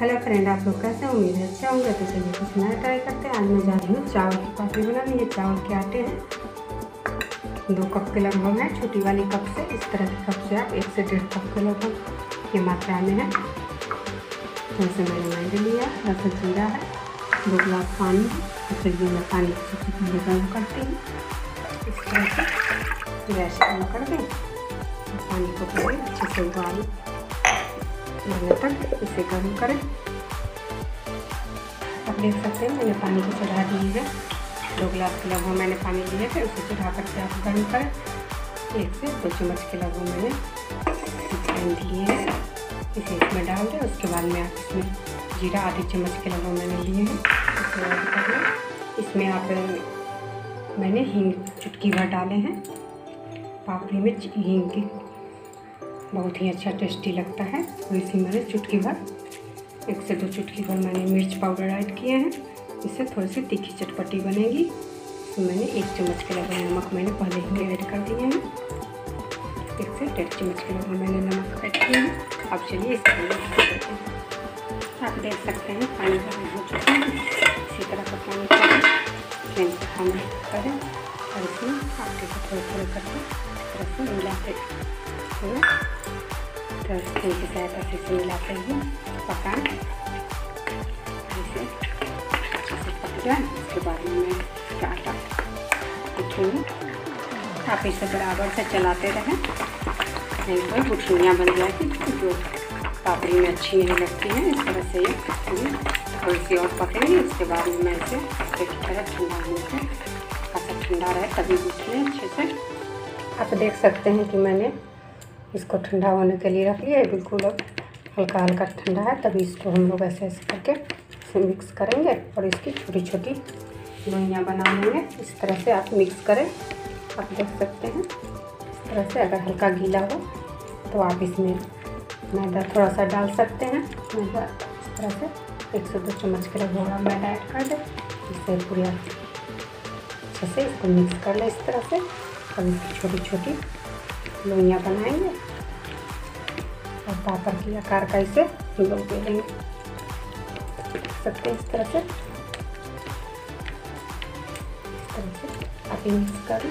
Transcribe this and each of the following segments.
Hello friend, आप लोग कैसे? उम्मीद है अच्छा होंगे। तो चलिए कुछ नया ट्राई करते हैं। आज मैं जा रही हूँ चावल की कॉफ़ी बनाने। ये चावल के आटे हैं, 2 कप के लगभग है। छोटी वाली कप से, इस तरह की कप से आप 1 से 1.5 कप के लगभग की मात्रा में है। जैसे मैंने मैदे लिया, थोड़ा जीरा है, 2 गिलास पानी है। चलिए मैं पानी को गर्म करती हूँ। इस तरह से गैस गर्म कर दें, पानी को पहले अच्छे से उबाल मैंने तक इसे गर्म करें। आप देख सकते हैं मैंने पानी को चढ़ा दी है। 2 गिलास के लगभग मैंने पानी लिए थे, उसे चढ़ा करके आप गर्म करें। 1 से 2 चम्मच के लगभग मैंने रिफाइंड लिए हैं, इसे इसमें डाल दें। उसके बाद में आप इसमें जीरा आधी चम्मच के लगभग मैंने लिए हैं, इसे ऐड कर लें। इसमें आप मैंने हींग चुटकी भर डाले हैं। पापड़ी मिर्च हींग की बहुत ही अच्छा टेस्टी लगता है, तो इसी मैंने चुटकी भर 1 से 2 चुटकी भर मैंने मिर्च पाउडर ऐड किए हैं। इससे थोड़ी सी तीखी चटपटी बनेगी। तो मैंने 1 चम्मच के लगभग नमक मैंने पहले ही ऐड कर दिए हैं। 1 से 1.5 चम्मच के लगभग मैंने नमक ऐड किए हैं। अब चलिए इसको आप देख सकते हैं पानी गर्म हो चुका है। इसी तरह का पानी फ्लेम पर हम करें और इसमें आटे को थोड़े थोड़े करके तरफ से मिलाते हैं। तो इसकी सहायता से इसे मिलाते हुए पकाएं, इसे अच्छे से पक जाए। उसके बाद में मैं इसका आटा देखूँगी। आप इसे बराबर से चलाते रहें, नहीं तो गुठलियाँ बन जाएगी जो पापड़ी में अच्छी नहीं लगती हैं। इस तरह से ये थोड़ी सी और पकेंगी। उसके बाद में मैं इसे एक तरह ठंडा होने से काफ़ी ठंडा रहे तभी गुठलियाँ अच्छे से। आप देख सकते हैं कि मैंने इसको ठंडा होने के लिए रख लिया है। बिल्कुल अब हल्का हल्का ठंडा है, तभी इसको हम लोग ऐसे ऐसे करके इसे मिक्स करेंगे और इसकी छोटी छोटी लोइयाँ बना लेंगे। इस तरह से आप मिक्स करें। आप देख सकते हैं इस तरह से। अगर हल्का गीला हो तो आप इसमें मैदा थोड़ा सा डाल सकते हैं। मैदा इस तरह से 1 से 2 चम्मच के लगभग मैदा ऐड कर दें। इसे पूरा अच्छे से इसको मिक्स कर लें इस तरह से। और इसकी छोटी छोटी लोइयाँ बनाएंगे और पापड़ के आकार का इसे हम लोग दे देंगे। देख सकते हैं इस तरह से। इस तरह से आप मिक्स करें।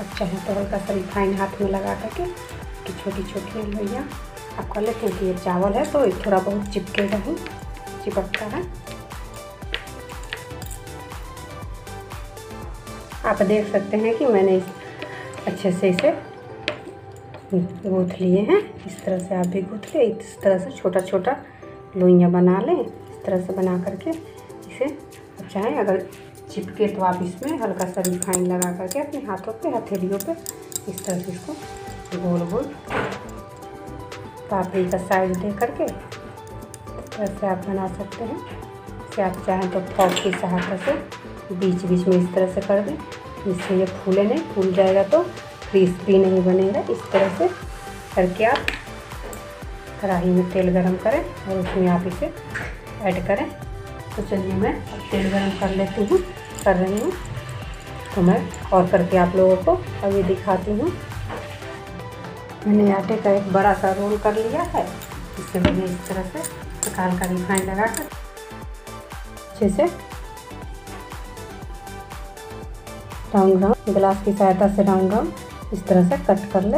आप चाहें तो हल्का सा रिफाइन हाथ में लगा करके कि छोटी छोटी लोइयाँ आप कर लें, क्योंकि ये चावल है तो ये थोड़ा बहुत चिपकेगा ही, चिपकता है। आप देख सकते हैं कि मैंने अच्छे से इसे गूँथ लिए हैं। इस तरह से आप भी गूँथ लें। इस तरह से छोटा छोटा लोइयाँ बना लें। इस तरह से बना करके इसे आप चाहें अगर चिपके तो आप इसमें हल्का सा रिफाइन लगा करके अपने हाथों पे, हथेलियों पे इस तरह से इसको गोल गोल पापड़ी का साइज दे करके इस तरह से आप बना सकते हैं। इसे आप चाहें तो फॉर्क की सहायता से बीच बीच में इस तरह से कर दें, इससे ये फूले नहीं। फूल जाएगा तो क्रिस्पी नहीं बनेगा। इस तरह से करके आप कढ़ाई में तेल गरम करें और उसमें आप इसे ऐड करें। तो चलिए मैं तेल गरम कर लेती हूँ, कर रही हूँ तो मैं और करके आप लोगों को अभी दिखाती हूँ। मैंने आटे का एक बड़ा सा रोल कर लिया है। इससे मैंने इस तरह से प्रकार का रिफाइन लगा कर अच्छे से राउंड राउंड गिलास की सहायता से राउंड राउंड इस तरह से कट कर ले।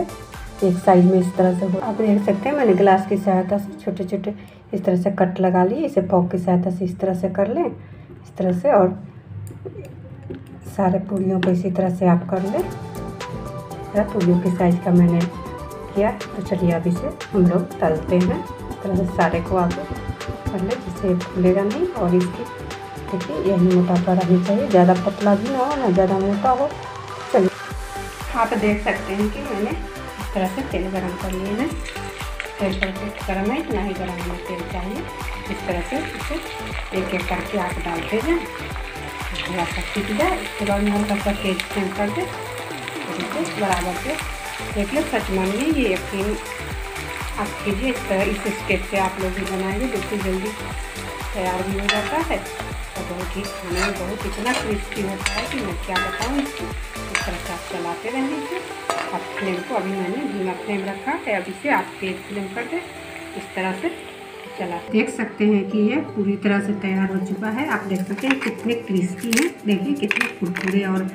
एक साइड में इस तरह से हो। आप देख सकते हैं मैंने गिलास की सहायता से छोटे छोटे इस तरह से कट लगा लिए। इसे फॉर्क की सहायता से इस तरह से कर लें, इस तरह से, और सारे पूड़ियों को इसी तरह से आप कर लें। पूड़ियों के साइज का मैंने किया। तो चलिए अब इसे हम लोग तलते हैं। इस तरह से सारे को आप कर लें, जिससे फूलेगा नहीं। और इसकी देखिए यही मोटापा रहना चाहिए, ज़्यादा पतला भी ना हो, ना ज़्यादा मोटा हो। चलिए आप देख सकते हैं कि मैंने इस तरह से तेल गरम कर लिए हैं। तेल परफेक्ट गर्म है, इतना ही गर्म में तेल चाहिए। इस तरह से इसे एक एक करके आप डालते जाएँ, थोड़ा सा सीख जाए। उसके बाद में हल्का सा तेज फ्लेम कर दें, इसे बराबर से देख लें। सच मानिए ये यकीन आप कीजिए। इस तरह इस स्टेप से आप लोग भी बनाएंगे, बिल्कुल जल्दी तैयार भी हो जाता है। बहुत ही खाना में बहुत इतना क्रिस्पी होता है कि मैं क्या बताऊँ इसको। इस तरह से आप चलाते रहें इसे। अब फ्लेम को अभी मैंने धीमा फ्लेम रखा है। अब इसे आप तेज फ्लेम कर दें। इस तरह से चला। देख सकते हैं कि ये पूरी तरह से तैयार हो चुका है। आप देख सकते हैं कितने क्रिस्पी हैं, देखिए कितने कुरकुरे और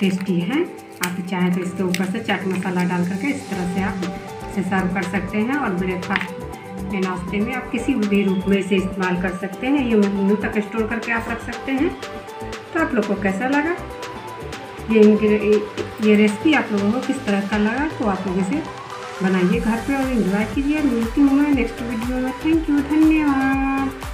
टेस्टी हैं। आप चाहें तो इसके ऊपर से चाट मसाला डाल करके इस तरह से आप इसे सर्व कर सकते हैं और ब्रेकफास्ट में, नाश्ते में आप किसी भी रूप में इसे इस्तेमाल कर सकते हैं। ये महीनों तक स्टोर करके आप रख सकते हैं। तो आप लोग को कैसा लगा ये रेसिपी, आप लोगों को किस तरह का लगा, तो आप लोग इसे बनाइए घर पे और एंजॉय कीजिए। मिलती हूँ मैं नेक्स्ट वीडियो में। थैंक यू, धन्यवाद।